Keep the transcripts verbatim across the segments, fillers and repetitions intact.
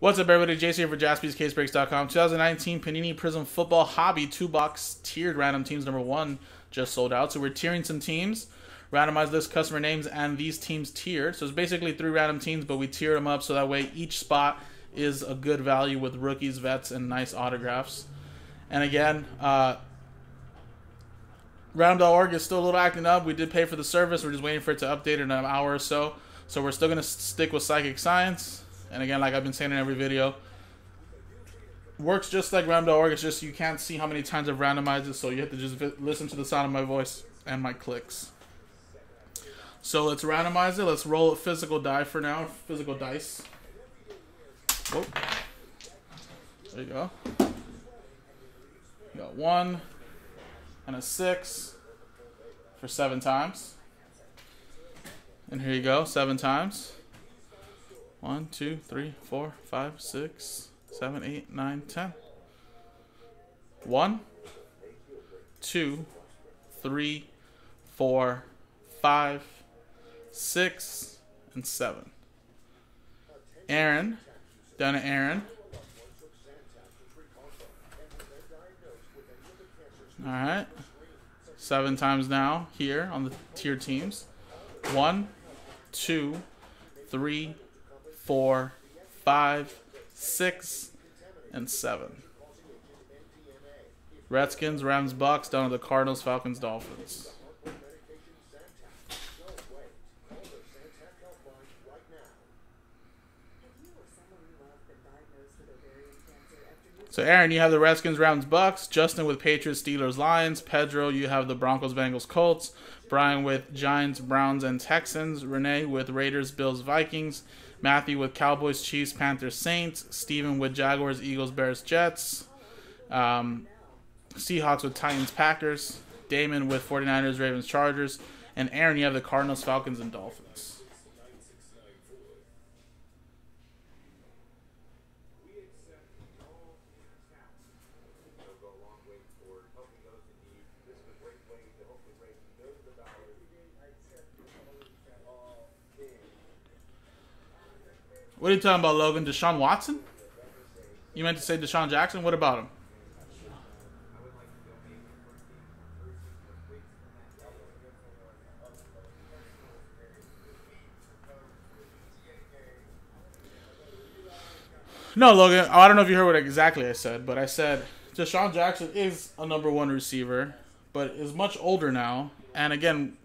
What's up, everybody? Jason here for Jaspys Case Breaks dot com. twenty nineteen Panini Prizm Football Hobby two-box tiered random teams. Number one just sold out, so we're tiering some teams. Randomized list, customer names, and these teams tiered. So it's basically three random teams, but we tiered them up so that way each spot is a good value with rookies, vets, and nice autographs. And again, uh, Random dot org is still a little acting up. We did pay for the service. We're just waiting for it to update in an hour or so. So we're still going to stick with Psychic Science. And again, like I've been saying in every video, works just like Random dot org. It's just you can't see how many times I've randomized it, so you have to just listen to the sound of my voice and my clicks. So let's randomize it. Let's roll a physical die for now. Physical dice. Whoa. There you go. You got one and a six for seven times. And here you go, seven times. One, two, three, four, five, six, seven, eight, nine, ten. One, two, three, four, five, six, and seven. Aaron, down to Aaron. All right, seven times now here on the tier teams. One, two, three, four, five, six, and seven. Redskins, Rams, Bucks, down to the Cardinals, Falcons, Dolphins. So Aaron, you have the Redskins, Rams, Bucks. Justin with Patriots, Steelers, Lions. Pedro, you have the Broncos, Bengals, Colts. Brian with Giants, Browns, and Texans. Renee with Raiders, Bills, Vikings. Matthew with Cowboys, Chiefs, Panthers, Saints. Steven with Jaguars, Eagles, Bears, Jets. Um, Seahawks with Titans, Packers. Damon with forty-niners, Ravens, Chargers. And Aaron, you have the Cardinals, Falcons, and Dolphins. What are you talking about, Logan? Deshaun Watson? You meant to say DeSean Jackson? What about him? No, Logan. Oh, I don't know if you heard what exactly I said, but I said DeSean Jackson is a number one receiver, but is much older now. And again,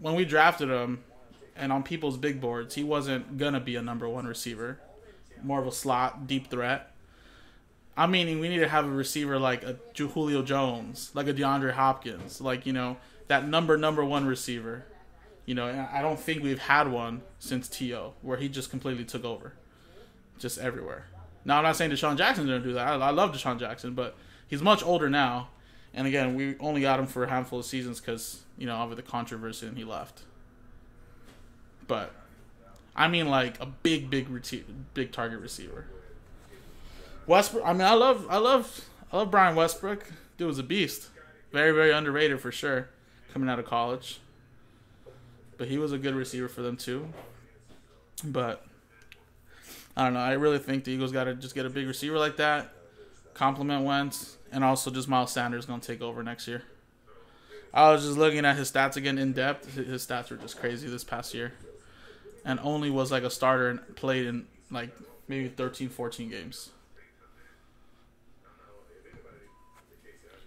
when we drafted him, and on people's big boards, he wasn't going to be a number one receiver. More of a slot, deep threat. I mean, we need to have a receiver like a Julio Jones, like a DeAndre Hopkins. Like, you know, that number, number one receiver. You know, and I don't think we've had one since T O, where he just completely took over. Just everywhere. Now, I'm not saying DeSean Jackson didn't do that. I, I love DeSean Jackson, but he's much older now. And again, we only got him for a handful of seasons because, you know, over the controversy and he left. But, I mean, like a big, big, big target receiver. Westbrook. I mean, I love, I love, I love Brian Westbrook. Dude was a beast. Very, very underrated for sure, coming out of college. But he was a good receiver for them too. But I don't know. I really think the Eagles got to just get a big receiver like that, compliment Wentz, and also just Miles Sanders gonna take over next year. I was just looking at his stats again in depth. His stats were just crazy this past year. And only was like a starter and played in like maybe thirteen, fourteen games.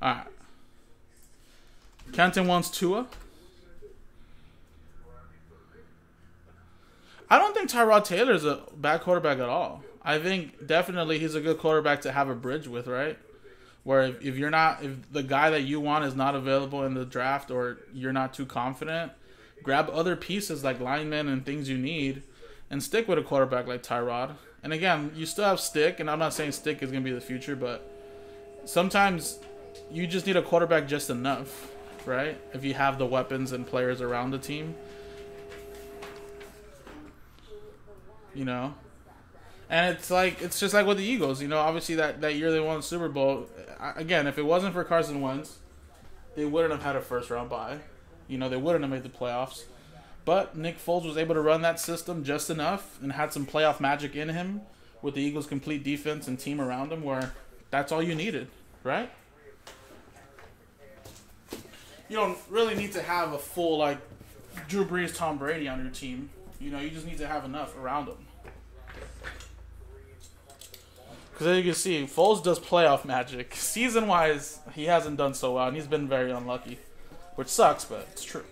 All right. Kenton wants Tua. I don't think Tyrod Taylor is a bad quarterback at all. I think definitely he's a good quarterback to have a bridge with, right? Where if, if you're not, if the guy that you want is not available in the draft or you're not too confident, grab other pieces like linemen and things you need and stick with a quarterback like Tyrod. And again, you still have Stick, and I'm not saying Stick is going to be the future, but sometimes you just need a quarterback just enough, right? If you have the weapons and players around the team. You know? And it's like, it's just like with the Eagles, you know, obviously that, that year they won the Super Bowl. I, again, if it wasn't for Carson Wentz, they wouldn't have had a first round bye. You know, they wouldn't have made the playoffs. But Nick Foles was able to run that system just enough and had some playoff magic in him with the Eagles' complete defense and team around them, where that's all you needed, right? You don't really need to have a full, like, Drew Brees, Tom Brady on your team. You know, you just need to have enough around them. Because as you can see, Foles does playoff magic. Season-wise, he hasn't done so well, and he's been very unlucky. Which sucks, but it's true.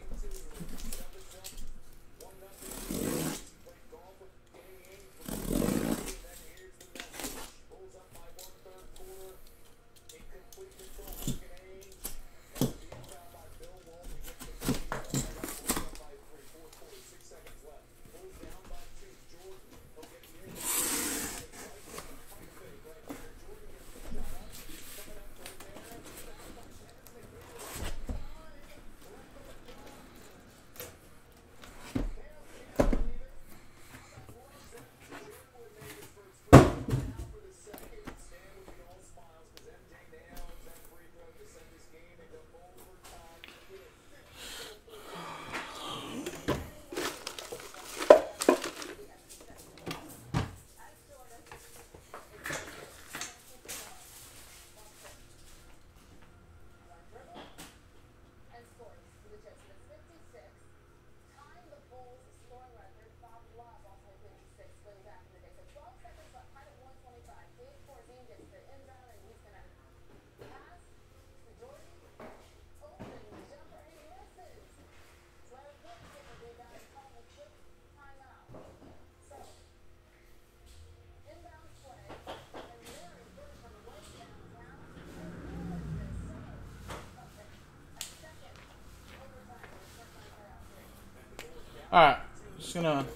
Alright, just gonna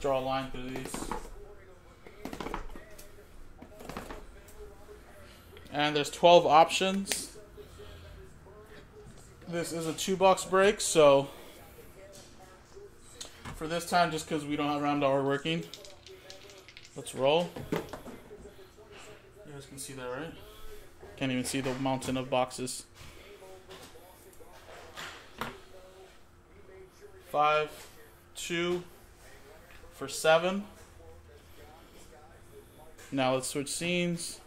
draw a line through these. And there's twelve options. This is a two box break, so for this time, just because we don't have Random dot org working, let's roll. You guys can see that, right? Can't even see the mountain of boxes. Five, two, for seven. Now let's switch scenes.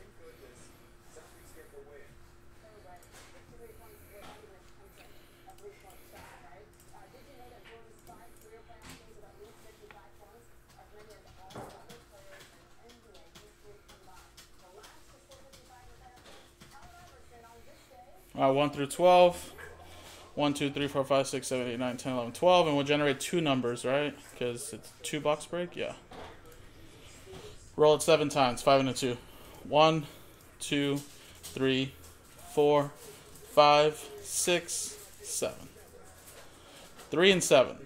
All right, one through twelve. one, two, three, four, five, six, seven, eight, nine, ten, eleven, twelve. And we'll generate two numbers, right? Because it's two box break? Yeah. Roll it seven times. Five and a two. One, two, three, four, five, six, seven. Three and seven.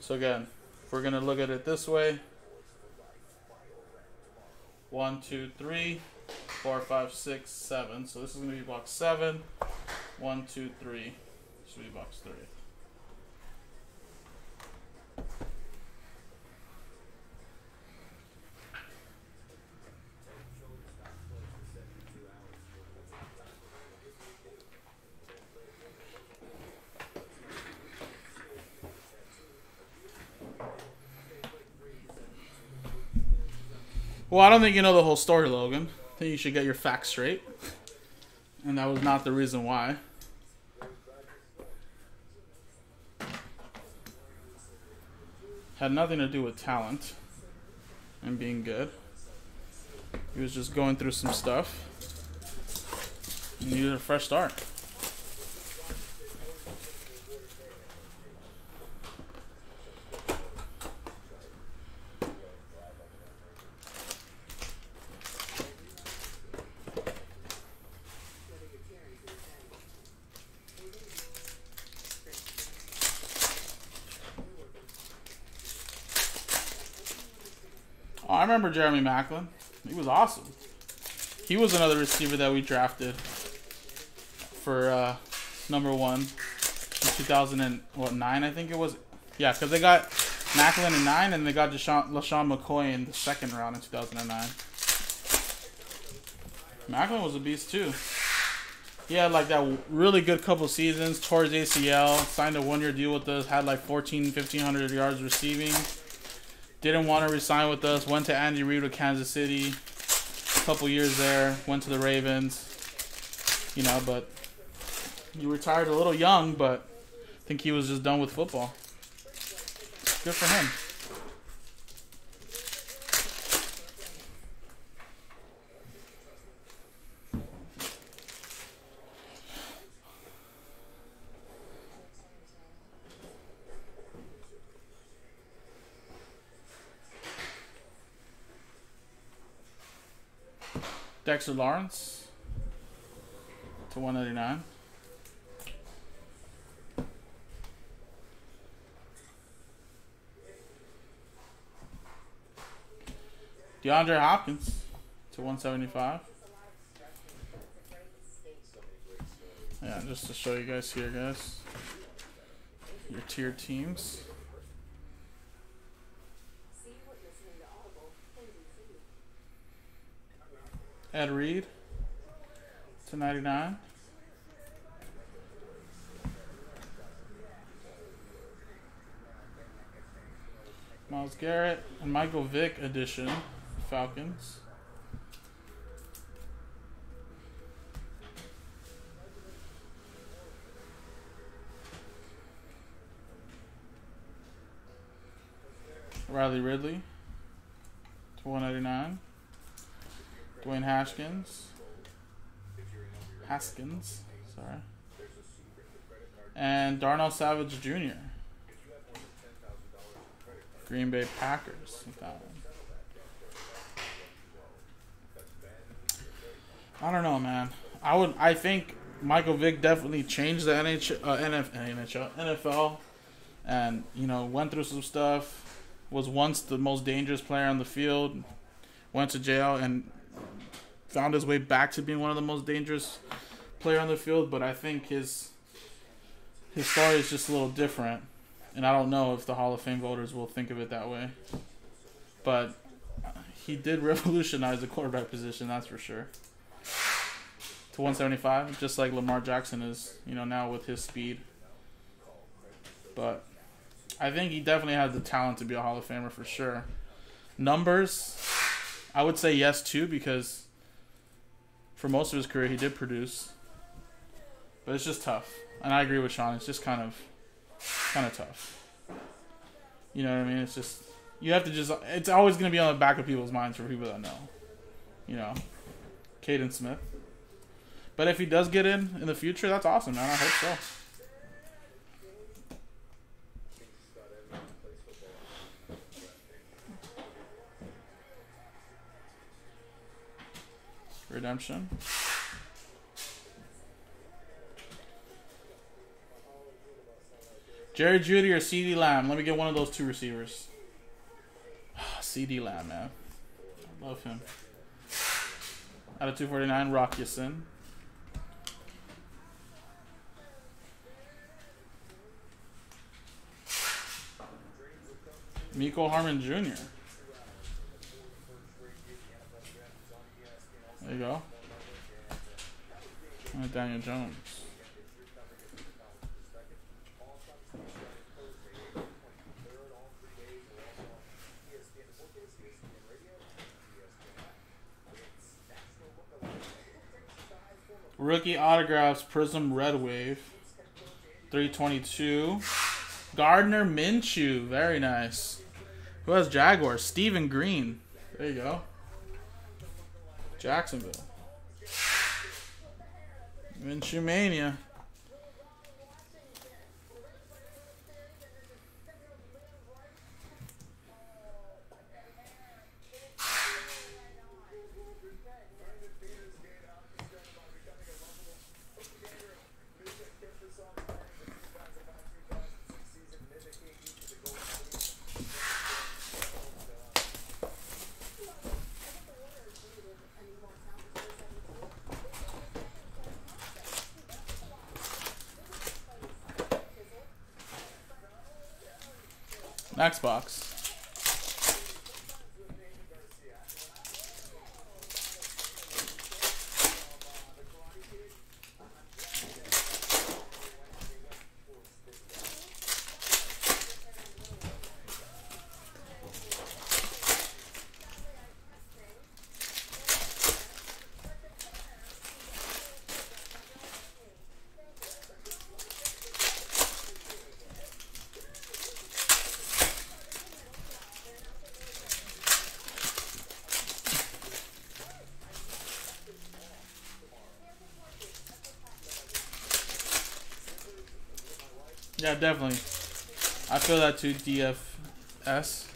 So again, we're going to look at it this way. One, two, three. Four, five, six, seven. So this is going to be box seven. One, two, three. This will be box three. Well, I don't think you know the whole story, Logan. I think you should get your facts straight. And that was not the reason why. Had nothing to do with talent and being good. He was just going through some stuff. He needed a fresh start. I remember Jeremy Maclin. He was awesome. He was another receiver that we drafted for uh, number one in two thousand nine, I think it was. Yeah, because they got Maclin in nine, and they got Deshaun, LeSean McCoy in the second round in two thousand nine. Maclin was a beast, too. He had like that really good couple seasons, towards A C L, signed a one year deal with us, had like fourteen, fifteen hundred yards receiving. Didn't want to resign with us, went to Andy Reid with Kansas City. A couple years there, went to the Ravens. You know, but he retired a little young, but I think he was just done with football. Good for him. Dexter Lawrence to one ninety-nine. DeAndre Hopkins to one seventy-five. Yeah, just to show you guys here, guys, your tiered teams. Ed Reed to ninety-nine. Myles Garrett and Michael Vick edition, Falcons. Riley Ridley to one eighty-nine. Dwayne Haskins, Haskins, sorry, and Darnell Savage Junior Green Bay Packers with that one. I don't know, man. I would. I think Michael Vick definitely changed the N H L, uh, N F L, N F L, and you know, went through some stuff. Was once the most dangerous player on the field. Went to jail and found his way back to being one of the most dangerous player on the field, but I think his his story is just a little different, and I don't know if the Hall of Fame voters will think of it that way. But he did revolutionize the quarterback position, that's for sure. To one seventy-five, just like Lamar Jackson is, you know, now with his speed. But I think he definitely has the talent to be a Hall of Famer for sure. Numbers, I would say yes too, because for most of his career, he did produce, but it's just tough. And I agree with Sean. It's just kind of, kind of tough. You know what I mean? It's just, you have to just, it's always going to be on the back of people's minds for people that know, you know, Caden Smith. But if he does get in in the future, that's awesome, man. I hope so. Redemption. Jerry Judy or C D. Lamb? Let me get one of those two receivers. Oh, C D. Lamb, man. I love him. Out of two forty-nine, Rockyason. Mecole Hardman Junior There you go. And Daniel Jones. Rookie autographs, Prism Red Wave. three twenty-two. Gardner Minshew. Very nice. Who has Jaguars? Stephen Green. There you go. Jacksonville. Minshew Mania. Next box. Yeah, definitely. I feel that too, D F S.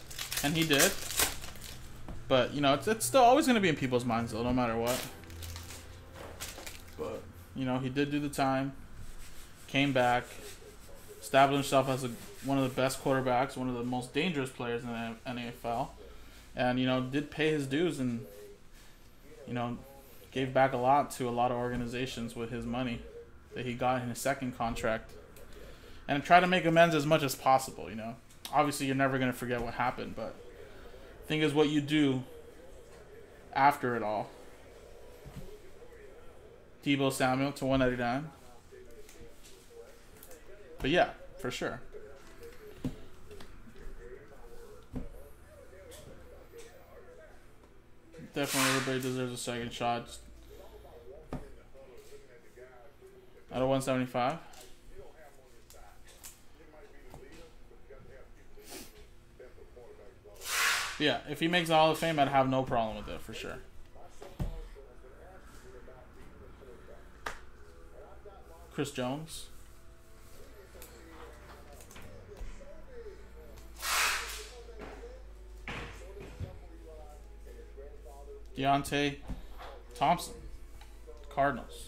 And he did. But, you know, it's, it's still always going to be in people's minds, though, no matter what. But, you know, he did do the time. Came back. Established himself as a, one of the best quarterbacks, one of the most dangerous players in the N F L. And, you know, did pay his dues and, you know, gave back a lot to a lot of organizations with his money that he got in his second contract. And try to make amends as much as possible, you know. Obviously, you're never going to forget what happened, but the thing is what you do after it all. Deebo Samuel to one ninety-nine. But yeah, for sure. Definitely everybody deserves a second shot. Out of one seventy-five. Yeah, if he makes the Hall of Fame, I'd have no problem with it, for sure. Chris Jones. Deontay Thompson. Cardinals.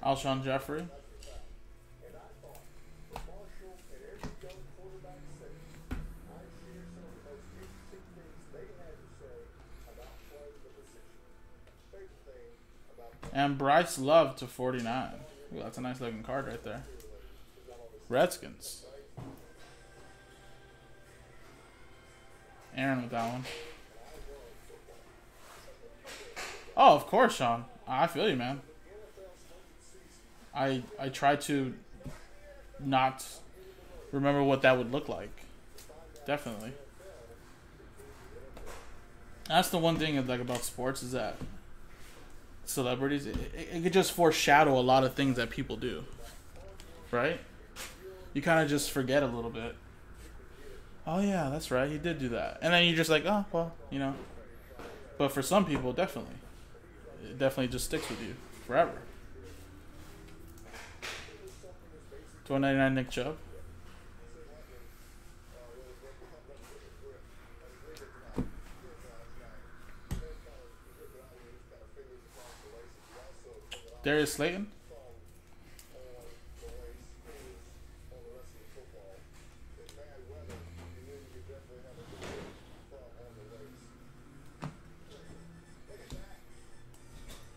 Alshon Jeffrey. And Bryce Love to forty-nine. Ooh, that's a nice looking card right there. Redskins. Aaron with that one. Oh, of course, Sean. I feel you, man. I, I try to not remember what that would look like. Definitely. That's the one thing I like about sports is that celebrities, it, it, it could just foreshadow a lot of things that people do. Right? You kind of just forget a little bit. Oh, yeah, that's right. He did do that. And then you're just like, oh, well, you know. But for some people, definitely. It definitely just sticks with you forever. one ninety-nine Nick Chubb. Darius Slayton.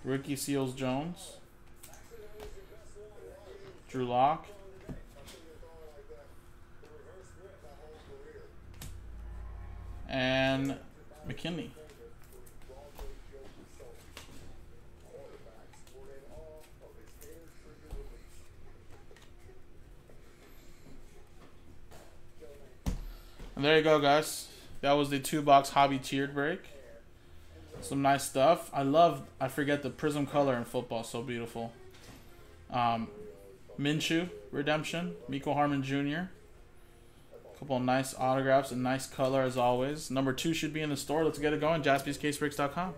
Ricky Seals Jones. Drew Lock. And McKinley. And there you go, guys. That was the two-box hobby tiered break. Some nice stuff. I love, I forget the prism color in football. So beautiful. Um, Minshew, redemption. Mecole Hardman Junior Couple of nice autographs and nice color as always. Number two should be in the store. Let's get it going. Jaspys Case Breaks dot com.